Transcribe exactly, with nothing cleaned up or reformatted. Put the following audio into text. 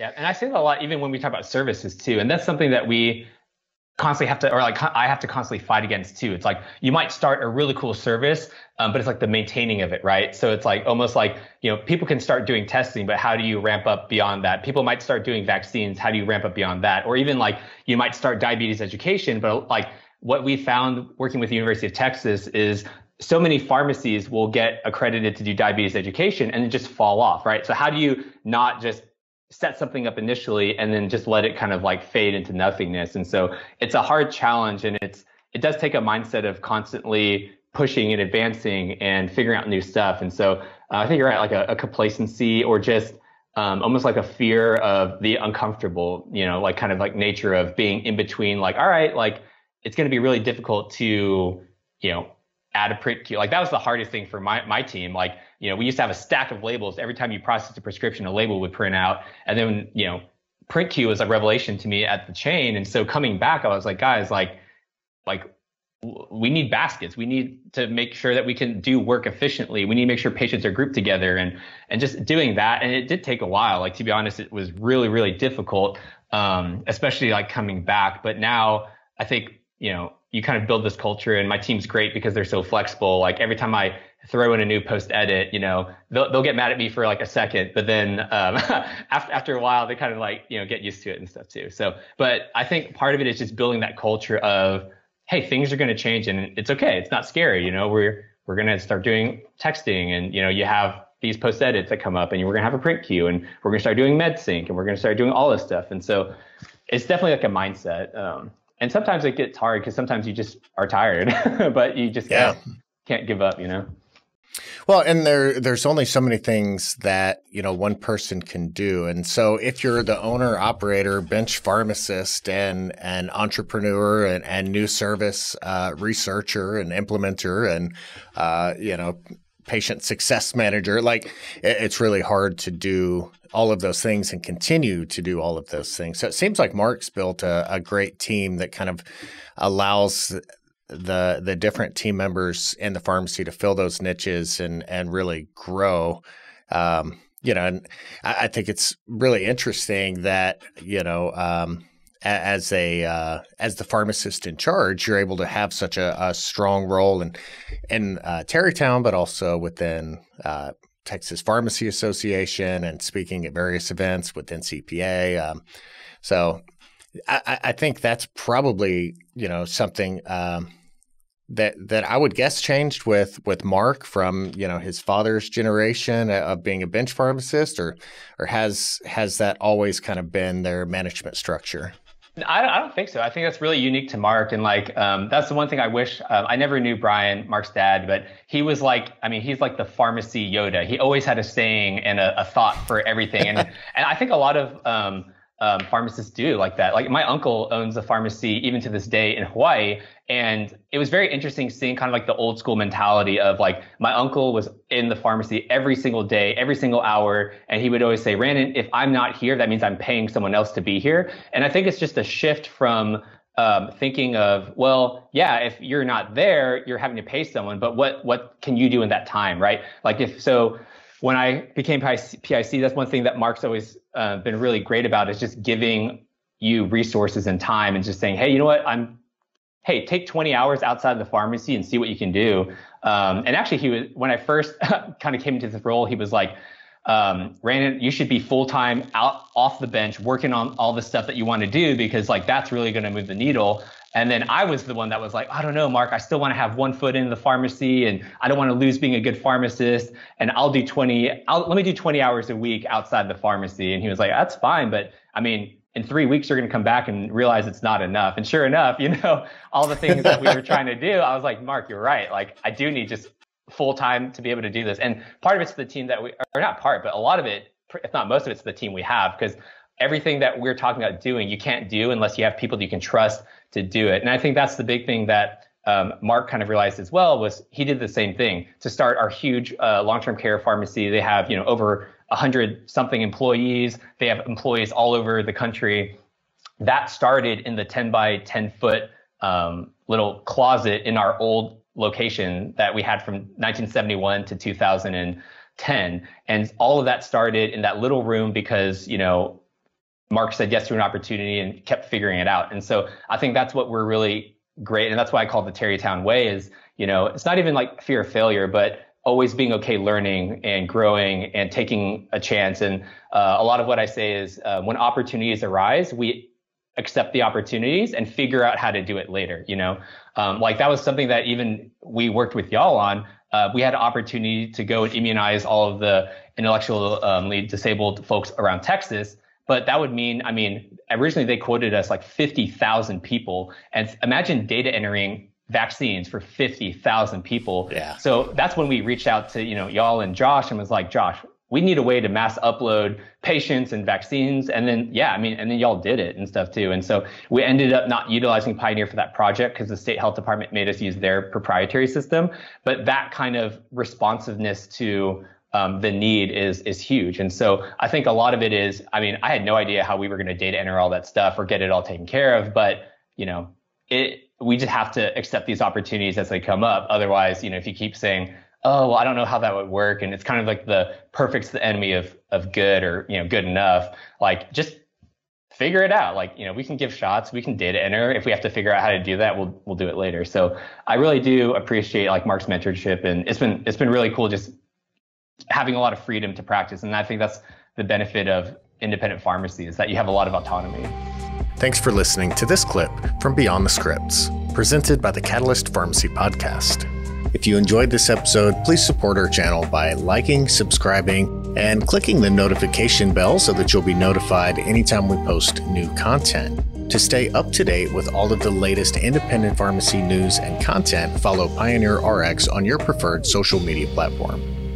Yeah, and I say that a lot, even when we talk about services too. And that's something that we constantly have to, or like I have to constantly fight against too. It's like, you might start a really cool service, um, but it's like the maintaining of it, right? So it's like almost like, you know, people can start doing testing, but how do you ramp up beyond that? People might start doing vaccines. How do you ramp up beyond that? Or even like, you might start diabetes education, but like what we found working with the University of Texas is so many pharmacies will get accredited to do diabetes education and then just fall off, right? So how do you not just set something up initially and then just let it kind of like fade into nothingness? And so it's a hard challenge, and it's, it does take a mindset of constantly pushing and advancing and figuring out new stuff. And so uh, I think you're right, like a, a complacency or just um, almost like a fear of the uncomfortable, you know, like kind of like nature of being in between, like, all right, like it's going to be really difficult to, you know, add a print queue. Like that was the hardest thing for my, my team. Like, you know, we used to have a stack of labels. Every time you processed a prescription, a label would print out. And then, you know, print queue was a revelation to me at the chain. And so coming back, I was like, guys, like, like we need baskets. We need to make sure that we can do work efficiently. We need to make sure patients are grouped together, and, and just doing that. And it did take a while. Like, to be honest, it was really, really difficult. Um, especially like coming back, but now I think, you know, you kind of build this culture, and my team's great because they're so flexible. Like every time I throw in a new post edit, you know, they'll, they'll get mad at me for like a second, but then um, after, after a while, they kind of like, you know, get used to it and stuff too. So, but I think part of it is just building that culture of, hey, things are going to change and it's okay. It's not scary. You know, we're, we're going to start doing texting, and, you know, you have these post edits that come up, and we're going to have a print queue, and we're going to start doing med sync, and we're going to start doing all this stuff. And so it's definitely like a mindset. Um, And sometimes it gets hard because sometimes you just are tired, but you just can't, yeah. can't give up, you know? Well, and there, there's only so many things that, you know, one person can do. And so if you're the owner, operator, bench pharmacist, and an entrepreneur, and, and new service uh, researcher and implementer, and, uh, you know, patient success manager, like it, it's really hard to do all of those things and continue to do all of those things. So it seems like Mark's built a, a great team that kind of allows the the different team members in the pharmacy to fill those niches and and really grow. Um, you know, and I, I think it's really interesting that, you know, um, as a uh, as the pharmacist in charge, you're able to have such a, a strong role in in uh, Tarrytown, but also within uh, Texas Pharmacy Association, and speaking at various events within C P A. Um, so I, I think that's probably, you know, something um, that that I would guess changed with with Mark from, you know, his father's generation of being a bench pharmacist, or or has has that always kind of been their management structure? I don't, I don't think so. I think that's really unique to Mark. And like, um, that's the one thing I wish, um, I never knew Brian, Mark's dad, but he was like, I mean, he's like the pharmacy Yoda. He always had a saying and a, a thought for everything. And and I think a lot of um, um, pharmacists do like that. Like my uncle owns a pharmacy even to this day in Hawaii. And it was very interesting seeing kind of like the old school mentality of like, my uncle was in the pharmacy every single day, every single hour. And he would always say, Rannon, if I'm not here, that means I'm paying someone else to be here. And I think it's just a shift from um, thinking of, well, yeah, if you're not there, you're having to pay someone, but what, what can you do in that time, right? Like if so, when I became P I C, that's one thing that Mark's always uh, been really great about, is just giving you resources and time and just saying, hey, you know what, I'm hey, take twenty hours outside the pharmacy and see what you can do. Um, and actually, he was, when I first kind of came into this role, he was like, um, Rannon, you should be full-time out off the bench working on all the stuff that you want to do, because like that's really going to move the needle. And then I was the one that was like, I don't know, Mark, I still want to have one foot in the pharmacy, and I don't want to lose being a good pharmacist. And I'll do twenty, I'll, let me do twenty hours a week outside the pharmacy. And he was like, that's fine. But I mean, in three weeks, you're going to come back and realize it's not enough. And sure enough, you know, all the things that we were trying to do, I was like, Mark, you're right. Like, I do need just full time to be able to do this. And part of it's the team that we, or not part, but a lot of it, if not most of it's the team we have, because everything that we're talking about doing, you can't do unless you have people that you can trust to do it. And I think that's the big thing that um, Mark kind of realized as well, was he did the same thing to start our huge uh, long-term care pharmacy. They have, you know, over one hundred something employees. They have employees all over the country. That started in the ten by ten foot um, little closet in our old location that we had from nineteen seventy-one to two thousand ten. And all of that started in that little room because, you know, Mark said yes to an opportunity and kept figuring it out. And so I think that's what we're really great. And that's why I call it the Tarrytown way is, you know, it's not even like fear of failure, but always being okay learning and growing and taking a chance. And uh, a lot of what I say is uh, when opportunities arise, we accept the opportunities and figure out how to do it later. You know, um, like that was something that even we worked with y'all on. Uh, we had an opportunity to go and immunize all of the intellectually disabled folks around Texas. But that would mean, I mean, originally they quoted us like fifty thousand people. And imagine data entering vaccines for fifty thousand people. Yeah. So that's when we reached out to, you know, y'all and Josh and was like, Josh, we need a way to mass upload patients and vaccines. And then, yeah, I mean, and then y'all did it and stuff too. And so we ended up not utilizing Pioneer for that project because the state health department made us use their proprietary system. But that kind of responsiveness to Um, the need is is huge. And so I think a lot of it is, I mean, I had no idea how we were going to data enter all that stuff or get it all taken care of. But, you know, it we just have to accept these opportunities as they come up. Otherwise, you know, if you keep saying, oh, well, I don't know how that would work. And it's kind of like the perfect's the enemy of of good or, you know, good enough. Like, just figure it out. Like, you know, we can give shots, we can data enter. If we have to figure out how to do that, we'll we'll do it later. So I really do appreciate like Mark's mentorship. And it's been it's been really cool just having a lot of freedom to practice. And I think that's the benefit of independent pharmacy is that you have a lot of autonomy. Thanks for listening to this clip from Beyond the Scripts, presented by the Catalyst Pharmacy Podcast. If you enjoyed this episode, please support our channel by liking, subscribing, and clicking the notification bell so that you'll be notified anytime we post new content. To stay up to date with all of the latest independent pharmacy news and content, follow PioneerRx on your preferred social media platform.